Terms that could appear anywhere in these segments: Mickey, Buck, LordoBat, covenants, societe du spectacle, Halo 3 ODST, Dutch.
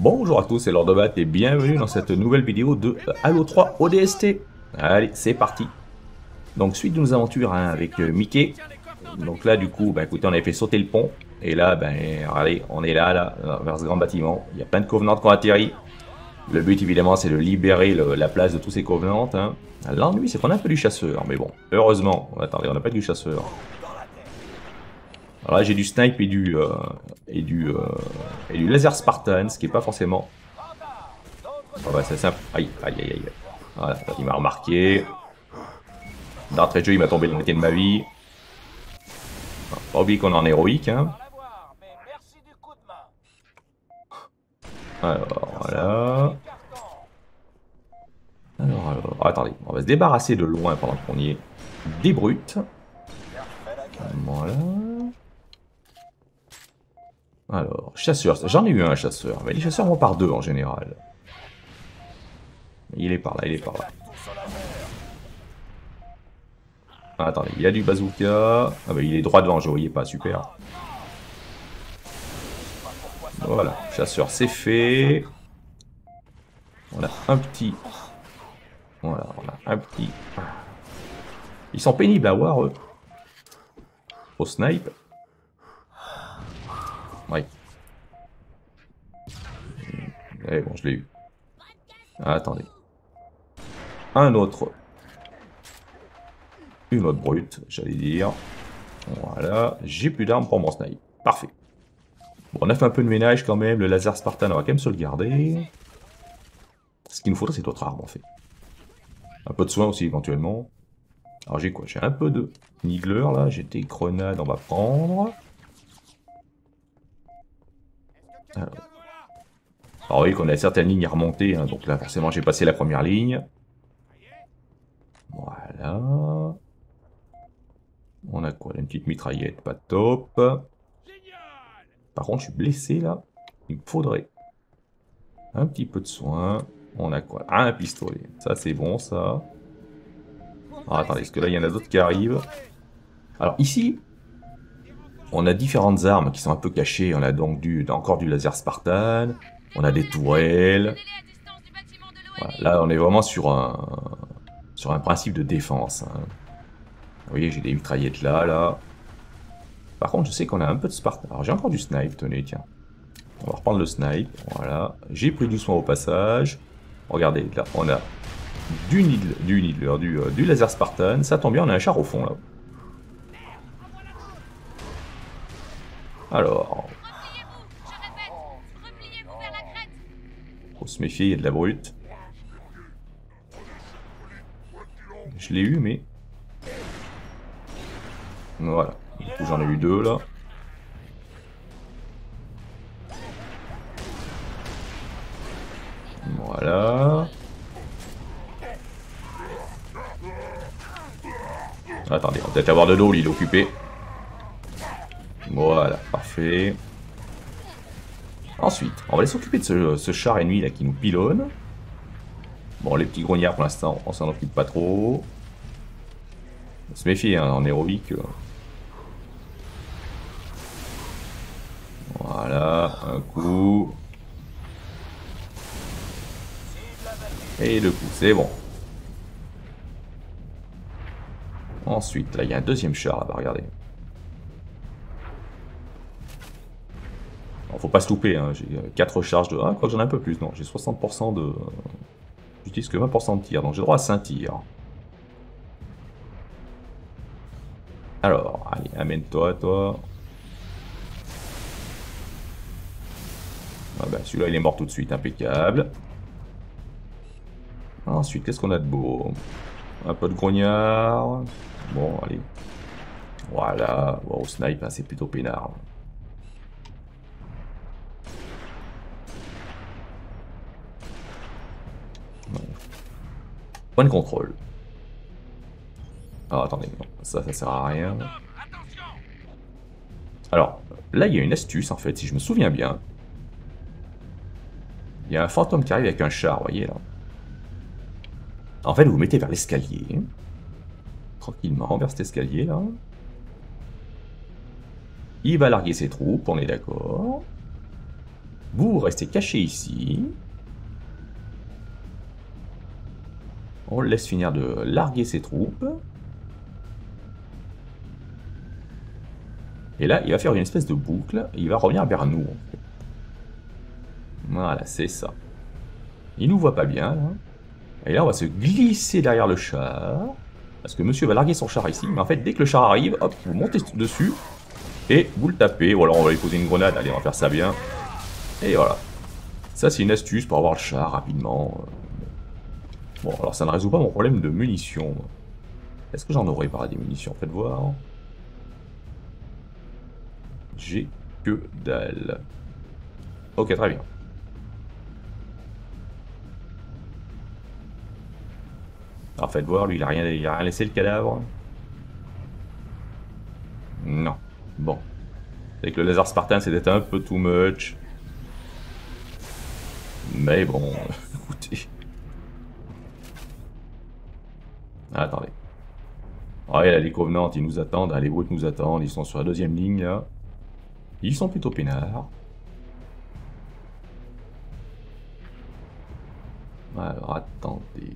Bonjour à tous, c'est LordoBat et bienvenue dans cette nouvelle vidéo de Halo 3 ODST. Allez, c'est parti. Donc suite de nos aventures hein, avec Mickey. Donc là du coup, bah, écoutez, on avait fait sauter le pont. Et là, ben, allez, on est là, vers ce grand bâtiment. Il y a plein de covenantes qui ont atterri. Le but évidemment, c'est de libérer la place de tous ces covenantes. Hein. L'ennui, c'est qu'on a un peu du chasseur. Mais bon, heureusement, attendez, on n'a pas du chasseur. Alors là, j'ai du snipe et du laser Spartan, ce qui est pas forcément... Oh, bah, c'est simple. Aïe, aïe, aïe, aïe. Voilà, il m'a remarqué. D'entrée de jeu, il m'a tombé de la moitié de ma vie. Alors, pas oublier qu'on est en héroïque, hein. Alors, voilà. Alors, attendez, on va se débarrasser de loin pendant qu'on y est. Des brutes. Voilà. Alors, chasseur, j'en ai eu un chasseur, mais les chasseurs vont par deux en général. Il est par là, il est par là. Ah, attendez, il y a du bazooka. Ah bah ben, il est droit devant, je voyais pas, super. Voilà, chasseur c'est fait. On a un petit. Voilà, on a un petit. Ils sont pénibles à voir eux. Au snipe. Oui. Eh bon, je l'ai eu. Ah, attendez. Un autre. Une autre brute, j'allais dire. Voilà. J'ai plus d'armes pour mon snipe. Parfait. Bon, on a fait un peu de ménage quand même. Le laser Spartan, on va quand même se le garder. Ce qu'il nous faudrait, c'est d'autres armes en fait. Un peu de soin aussi éventuellement. Alors j'ai quoi? J'ai un peu de niggler là. J'ai des grenades, on va prendre. Alors, vous voyez qu'on a certaines lignes à remonter, hein, donc là forcément j'ai passé la première ligne. Voilà. On a quoi? Une petite mitraillette, pas top. Par contre je suis blessé là. Il me faudrait un petit peu de soin. On a quoi? Un pistolet. Ça c'est bon ça. Ah, attendez, parce que là il y en a d'autres qui arrivent. Alors ici... on a différentes armes qui sont un peu cachées. On a donc encore du laser Spartan. On a des tourelles. Voilà, là, on est vraiment sur un principe de défense. Hein. Vous voyez, j'ai des mitraillettes là, là. Par contre, je sais qu'on a un peu de Spartan. Alors, j'ai encore du snipe. Tenez, tiens. On va reprendre le snipe. Voilà. J'ai pris du soin au passage. Regardez, là, on a du laser Spartan. Ça tombe bien, on a un char au fond, là. Alors, faut se méfier, il y a de la brute. Je l'ai eu, mais voilà. Du coup, j'en ai eu deux là. Voilà. Attendez, on va peut-être avoir de l'eau, l'île occupée. Voilà, parfait. Ensuite, on va aller s'occuper de ce char ennemi là qui nous pilonne. Bon, les petits grognards pour l'instant, on s'en occupe pas trop. On se méfie, hein, en héroïque. Voilà, un coup. Et deux coups, c'est bon. Ensuite, là, il y a un deuxième char là-bas, regardez. Faut pas se louper, hein. J'ai 4 charges de... Ah, quoi que j'en ai un peu plus, non, j'ai 60% de... J'utilise que 20% de tir, donc j'ai droit à 5 tirs. Alors, allez, amène-toi, toi. Ah bah, celui-là, il est mort tout de suite, impeccable. Ensuite, qu'est-ce qu'on a de beau? Un peu de grognard. Bon, allez. Voilà, wow, snipe, hein, c'est plutôt peinard. Point de contrôle. Ah, attendez, non, ça sert à rien. Alors, là, il y a une astuce, en fait, si je me souviens bien. Il y a un fantôme qui arrive avec un char, vous voyez, là. En fait, vous vous mettez vers l'escalier. Tranquillement, vers cet escalier, là. Il va larguer ses troupes, on est d'accord. Vous restez caché ici. On laisse finir de larguer ses troupes. Et là, il va faire une espèce de boucle. Et il va revenir vers nous. En fait. Voilà, c'est ça. Il nous voit pas bien. Là. Et là, on va se glisser derrière le char. Parce que monsieur va larguer son char ici. Mais en fait, dès que le char arrive, hop, vous montez dessus. Et vous le tapez. Ou alors, on va lui poser une grenade. Allez, on va faire ça bien. Et voilà. Ça, c'est une astuce pour avoir le char rapidement. Bon, alors ça ne résout pas mon problème de munitions. Est-ce que j'en aurais pas des munitions? Faites voir. J'ai que dalle. Ok, très bien. Alors faites voir, lui il a rien laissé le cadavre. Non. Bon. Avec le laser spartan, c'était un peu too much. Mais bon, écoutez. Attendez. Ah, et là, les Covenants, ils nous attendent. Ah, les Brutes nous attendent. Ils sont sur la deuxième ligne, là. Ils sont plutôt peinards. Alors, attendez.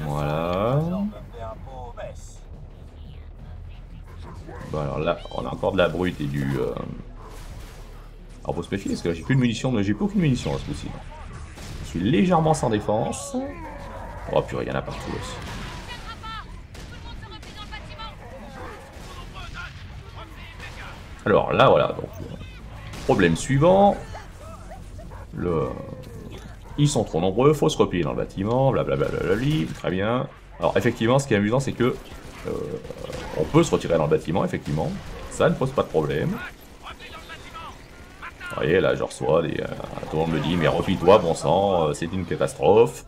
Voilà. Bon, alors là, on a encore de la brute et du... Alors faut se méfier parce que j'ai plus de munitions, mais j'ai plus aucune munition là ce coup-ci. Je suis légèrement sans défense. Oh purée, il y en a partout aussi. Alors là voilà, donc problème suivant. Ils sont trop nombreux, faut se replier dans le bâtiment, blablabla, très bien. Alors effectivement ce qui est amusant c'est que on peut se retirer dans le bâtiment, effectivement. Ça ne pose pas de problème. Vous voyez, là, je reçois des... Tout le monde me dit, mais replie-toi, bon sang, c'est une catastrophe.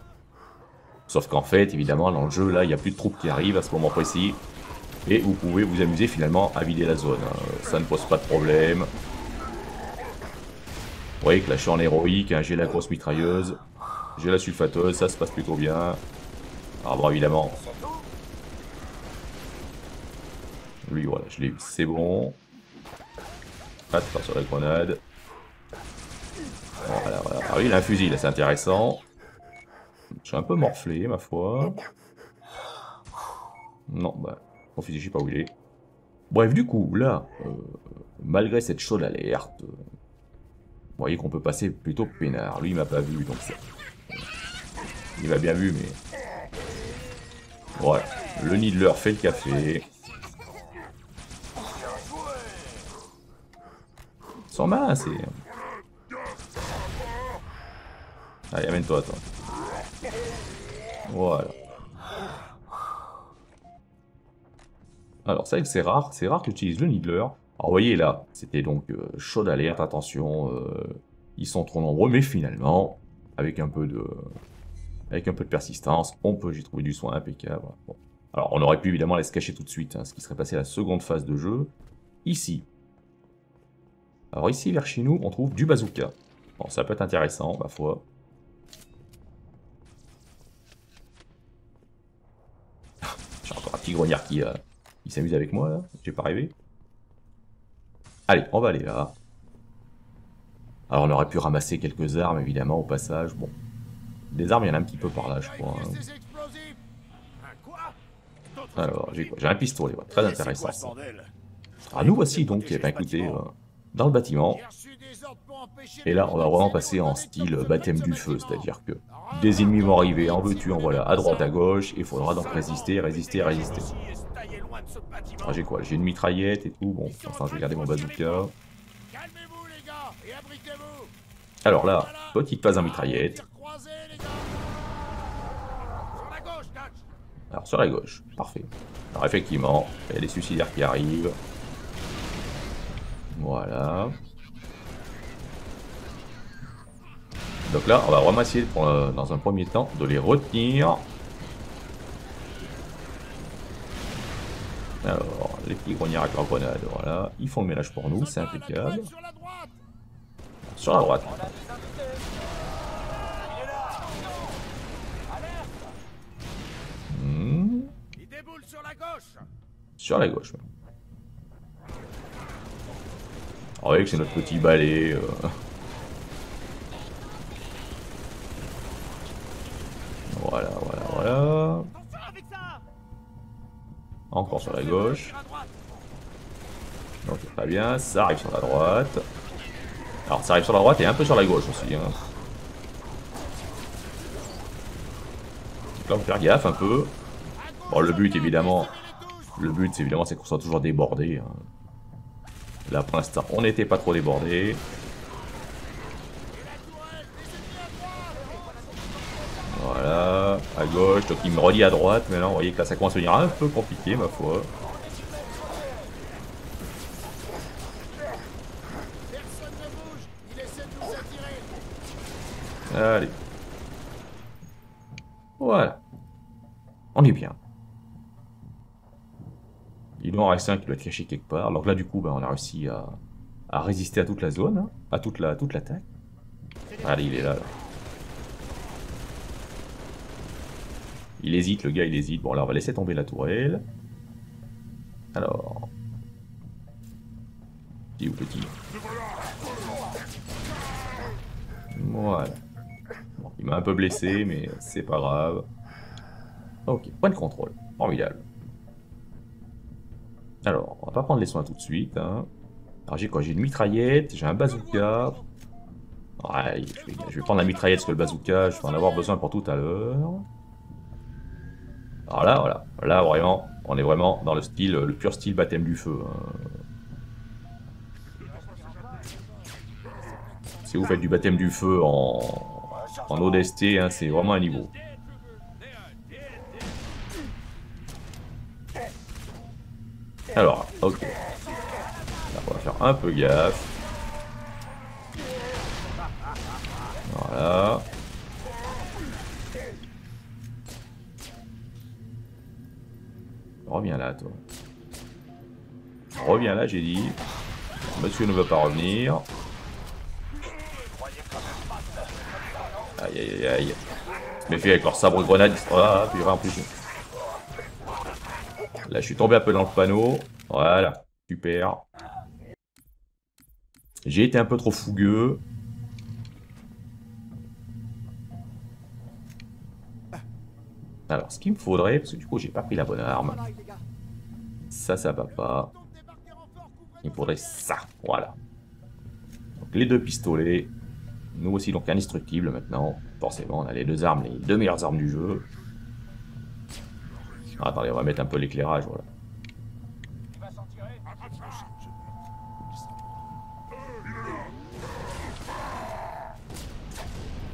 Sauf qu'en fait, évidemment, dans le jeu, là, il n'y a plus de troupes qui arrivent à ce moment précis. Et vous pouvez vous amuser, finalement, à vider la zone. Ça ne pose pas de problème. Vous voyez que là, je suis en héroïque, hein, j'ai la grosse mitrailleuse. J'ai la sulfateuse, ça se passe plutôt bien. Alors bon, évidemment... Lui, voilà, je l'ai eu, c'est bon. Pas de faire sur la grenade. Voilà, voilà. Ah oui, il a un fusil, là, c'est intéressant. Je suis un peu morflé, ma foi. Non, bah, mon fusil, je sais pas où il est. Bref, du coup, là, malgré cette chaude alerte, vous voyez qu'on peut passer plutôt peinard. Lui, il m'a pas vu, donc ça. Il m'a bien vu, mais... Voilà, le Needler fait le café. Sans main, c'est... Allez, amène-toi, toi. Voilà. Alors, c'est vrai que c'est rare que j'utilise le Needler. Alors, vous voyez là, c'était donc chaude alerte, attention, ils sont trop nombreux, mais finalement, avec un peu de persistance, on peut, j'ai trouvé du soin impeccable. Bon. Alors, on aurait pu évidemment aller se cacher tout de suite, hein, ce qui serait passé à la seconde phase de jeu. Ici. Alors ici, vers chez nous, on trouve du bazooka. Bon, ça peut être intéressant, ma foi. J'ai encore un petit grognard qui s'amuse avec moi, là. J'ai pas rêvé. Allez, on va aller là. Alors, on aurait pu ramasser quelques armes, évidemment, au passage. Bon, des armes, il y en a un petit peu par là, je crois. Hein. Alors, j'ai quoi? J'ai un pistolet, ouais. Très intéressant. Ça. Alors, nous voici, donc, ben, écoutez, dans le bâtiment. Et là, on va vraiment passer en style baptême du feu, c'est-à-dire que des ennemis vont arriver, en veux-tu, en voilà, à droite, à gauche, et il faudra donc résister, résister, résister. Alors j'ai quoi? J'ai une mitraillette et tout, bon, enfin je vais garder mon bazooka. Alors là, petite phase en mitraillette. Alors sur la gauche, parfait. Alors effectivement, il y a des suicidaires qui arrivent. Voilà. Donc là, on va vraiment essayer, dans un premier temps, de les retenir. Alors, les petits grognards avec leur grenade, voilà. Ils font le ménage pour nous, c'est impeccable. Sur la droite. Hmm. déboule sur la gauche. Sur la gauche. Oh oui, c'est notre petit balai. Voilà, voilà, voilà. Encore sur la gauche. Donc c'est pas bien, ça arrive sur la droite. Alors ça arrive sur la droite et un peu sur la gauche aussi. Hein. Donc là on faut faire gaffe un peu. Bon le but évidemment c'est qu'on soit toujours débordé. Hein. Là pour l'instant on n'était pas trop débordé. Voilà, à gauche, donc il me relie à droite, mais là vous voyez que là ça commence à devenir un peu compliqué ma foi. Allez. Voilà. On est bien. Il doit en rester un qui doit être caché quelque part. Donc là du coup, ben, on a réussi à résister à toute la zone, hein, à toute l'attaque. Allez, il est là. Il hésite, le gars il hésite. Bon là on va laisser tomber la tourelle. Alors. Petit ou petit. Voilà. Bon, il m'a un peu blessé, mais c'est pas grave. Ok, point de contrôle. Formidable. Alors, on va pas prendre les soins tout de suite. Hein. Alors j'ai quoi? J'ai une mitraillette, j'ai un bazooka. Ouais, je vais prendre la mitraillette parce que le bazooka, je vais en avoir besoin pour tout à l'heure. Alors là, voilà. Là, vraiment, on est vraiment dans le style, le pur style baptême du feu. Si vous faites du baptême du feu en ODST, hein, c'est vraiment un niveau. Alors, ok. Là, on va faire un peu gaffe. Voilà. Reviens là, toi. Reviens là, j'ai dit. Monsieur ne veut pas revenir. Aïe aïe aïe aïe. Méfie avec leur sabre grenade. Ah, puis en plus. Là, je suis tombé un peu dans le panneau. Voilà, super. J'ai été un peu trop fougueux. Alors, ce qu'il me faudrait, parce que du coup, j'ai pas pris la bonne arme. Ça va pas. Il me faudrait ça. Voilà. Donc, les deux pistolets. Nous aussi, donc indestructible maintenant. Forcément, on a les deux armes, les deux meilleures armes du jeu. Ah, attendez, on va mettre un peu l'éclairage, voilà.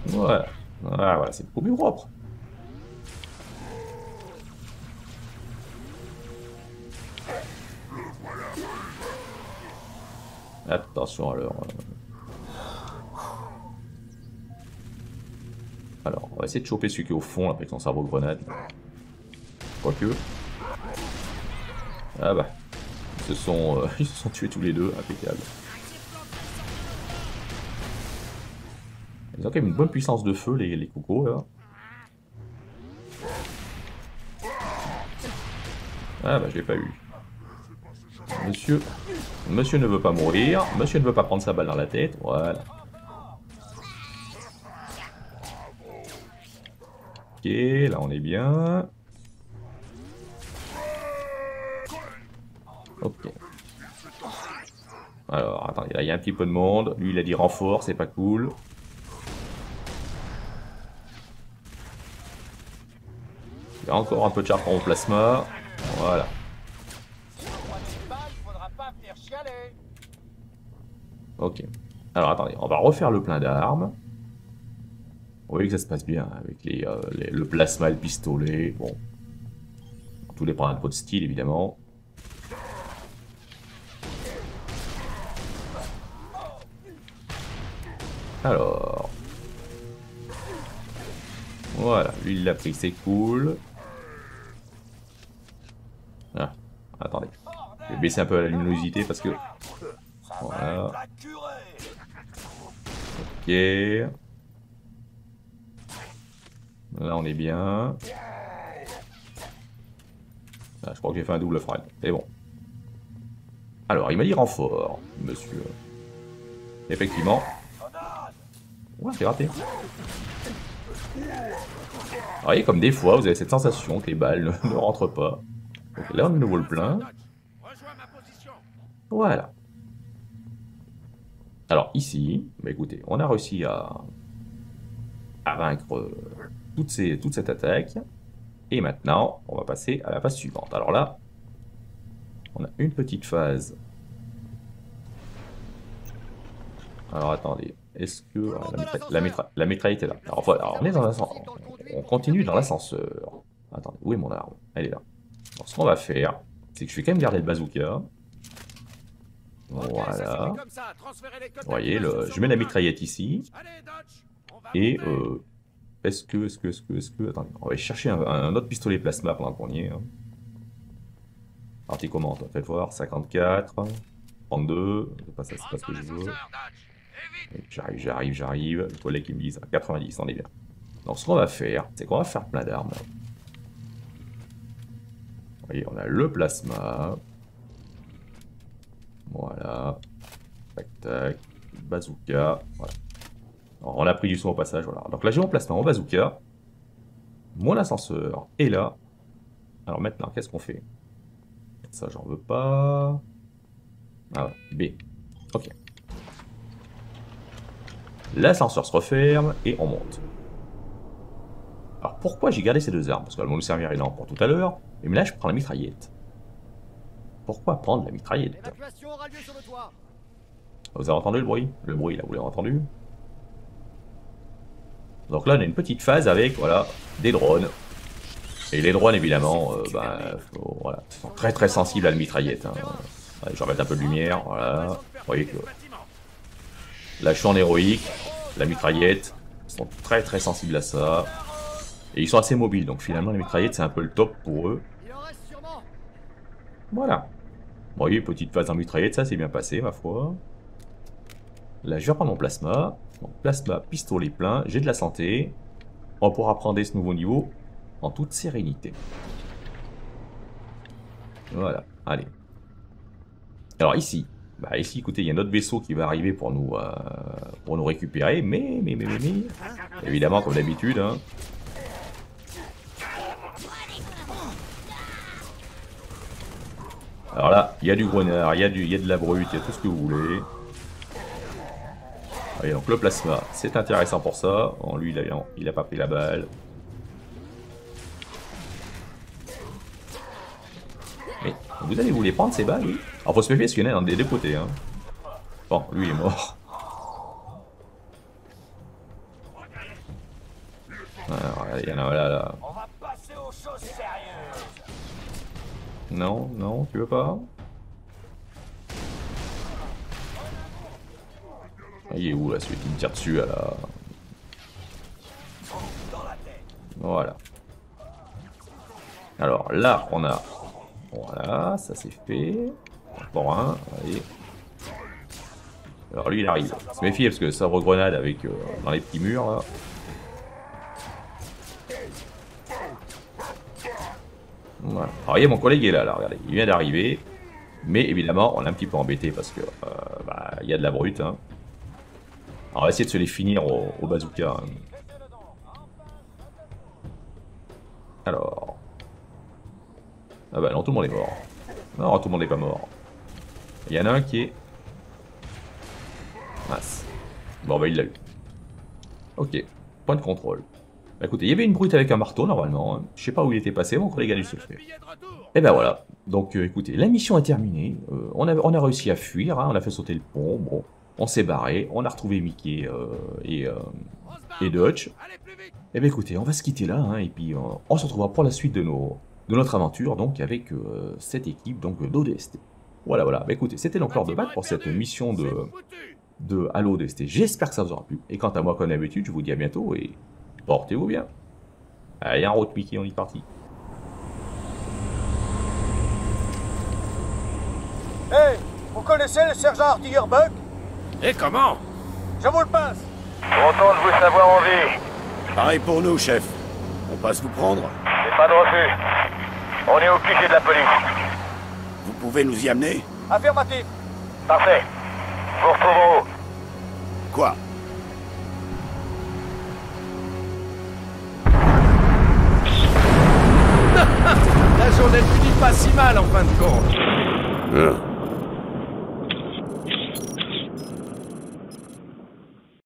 Voilà, voilà, voilà, c'est beaucoup mieux propre. Attention alors. Alors, on va essayer de choper celui qui est au fond là, avec son cerveau grenade. Quoique. Ah bah. Ils se sont tués tous les deux, impeccable. Ils ont quand même une bonne puissance de feu, les cocos là. Ah bah, je l'ai pas eu. Monsieur ne veut pas mourir. Monsieur ne veut pas prendre sa balle dans la tête. Voilà. Ok, là on est bien. Ok. Alors, attendez, là il y a un petit peu de monde. Lui il a dit renfort, c'est pas cool. Il y a encore un peu de charpent au plasma. Voilà. Ok. Alors, attendez, on va refaire le plein d'armes. Vous voyez que ça se passe bien avec le plasma et le pistolet. Bon. Tout dépend un peu de style, évidemment. Alors. Voilà, lui il l'a pris, c'est cool. Ah, attendez. Je vais baisser un peu la luminosité parce que. Voilà. Ok. Là on est bien. Ah, je crois que j'ai fait un double frag. C'est bon. Alors, il m'a dit renfort, monsieur. Effectivement. Ouais, c'est raté. Vous voyez, comme des fois, vous avez cette sensation que les balles ne rentrent pas. Donc là, on nous vaut le plein. Voilà. Alors ici, bah écoutez, on a réussi à vaincre toute cette attaque. Et maintenant, on va passer à la phase suivante. Alors là, on a une petite phase. Alors attendez, est-ce que... La mitraillette est là. Alors on est dans l'ascenseur. On continue dans l'ascenseur. Attendez, où est mon arme? Elle est là. Alors ce qu'on va faire, c'est que je vais quand même garder le bazooka. Voilà. Vous voyez, je mets la mitraillette ici. Et est-ce que... Attendez, on va chercher un autre pistolet plasma pendant qu'on y est. Hein. Parti comment? On va voir, 54, 32, c'est pas ce que je veux. J'arrive, les collègues qui me disent 90, on est bien. Donc ce qu'on va faire, c'est qu'on va faire plein d'armes. Vous voyez, on a le plasma. Voilà, tac tac, bazooka, voilà. Alors, on a pris du son au passage, voilà. Donc là j'ai mon plasma en bazooka, mon ascenseur est là. Alors maintenant, qu'est-ce qu'on fait? Ça j'en veux pas. Ah ouais, B, ok. L'ascenseur se referme et on monte. Alors pourquoi j'ai gardé ces deux armes? Parce qu'elles vont nous servir énormément pour tout à l'heure, mais là je prends la mitraillette. Pourquoi prendre la mitraillette? Vous avez entendu le bruit? Le bruit, là, vous l'avez entendu? Donc là, on a une petite phase avec, voilà, des drones. Et les drones, évidemment, voilà, sont très très sensibles à la mitraillette. Hein. Allez, je vais remettre un peu de lumière, voilà. Vous voyez que là, je suis en héroïque. La mitraillette, ils sont très très sensibles à ça. Et ils sont assez mobiles, donc finalement, la mitraillette, c'est un peu le top pour eux. Voilà. Vous voyez, petite phase en mitraillette, ça s'est bien passé, ma foi. Là, je vais reprendre mon plasma. Donc, plasma, pistolet plein, j'ai de la santé. On pourra prendre ce nouveau niveau en toute sérénité. Voilà, allez. Alors ici, bah ici, écoutez, il y a notre vaisseau qui va arriver pour nous récupérer, mais... Évidemment, comme d'habitude, hein. Alors là, il y a du grenard, il y a de la brute, il y a tout ce que vous voulez. Allez, donc le plasma, c'est intéressant pour ça. Bon, lui, il a pas pris la balle. Mais vous allez vous les prendre, ces balles, oui. Alors, faut se méfier parce qu'il y en a dans des deux côtés. Hein. Bon, lui, il est mort. Alors, il y en a là. Non, non, tu veux pas? Il est où là, celui qui me tire dessus à la... Voilà. Alors là, on a... Voilà, ça c'est fait. Encore un, allez. Alors lui, il arrive. Se méfier parce que ça regrenade avec dans les petits murs là. Voilà. Alors, vous voyez, mon collègue est là, regardez, il vient d'arriver, mais évidemment, on est un petit peu embêté parce que il y a de la brute. Hein. Alors, on va essayer de se les finir au bazooka. Hein. Alors. Ah bah non, tout le monde est mort. Non, tout le monde n'est pas mort. Il y en a un qui est. Mince. Bon, bah, il l'a eu. Ok, point de contrôle. Bah écoutez, il y avait une brute avec un marteau normalement, je sais pas où il était passé, mon collègue a dû se faire. Et ben voilà, donc écoutez, la mission est terminée, on a réussi à fuir, hein. On a fait sauter le pont, bon, on s'est barré, on a retrouvé Mickey et Dutch. Et ben écoutez, on va se quitter là, hein, et puis on se retrouvera pour la suite de notre aventure, donc avec cette équipe d'ODST. Voilà, bah écoutez, c'était donc LordoBat pour cette mission de Halo ODST, j'espère que ça vous aura plu, et quant à moi comme d'habitude, je vous dis à bientôt et... Portez-vous bien. Allez, en route, Mickey, on est parti. Hey, vous connaissez le sergent artilleur Buck? Et comment? Je vous le passe. Content de vous savoir en vie. Pareil pour nous, chef. On passe vous prendre. C'est pas de refus. On est au QG de la police. Vous pouvez nous y amener? Affirmatif. Parfait. Vous retrouvez en haut. Quoi? La journée ne finit pas si mal en fin de compte.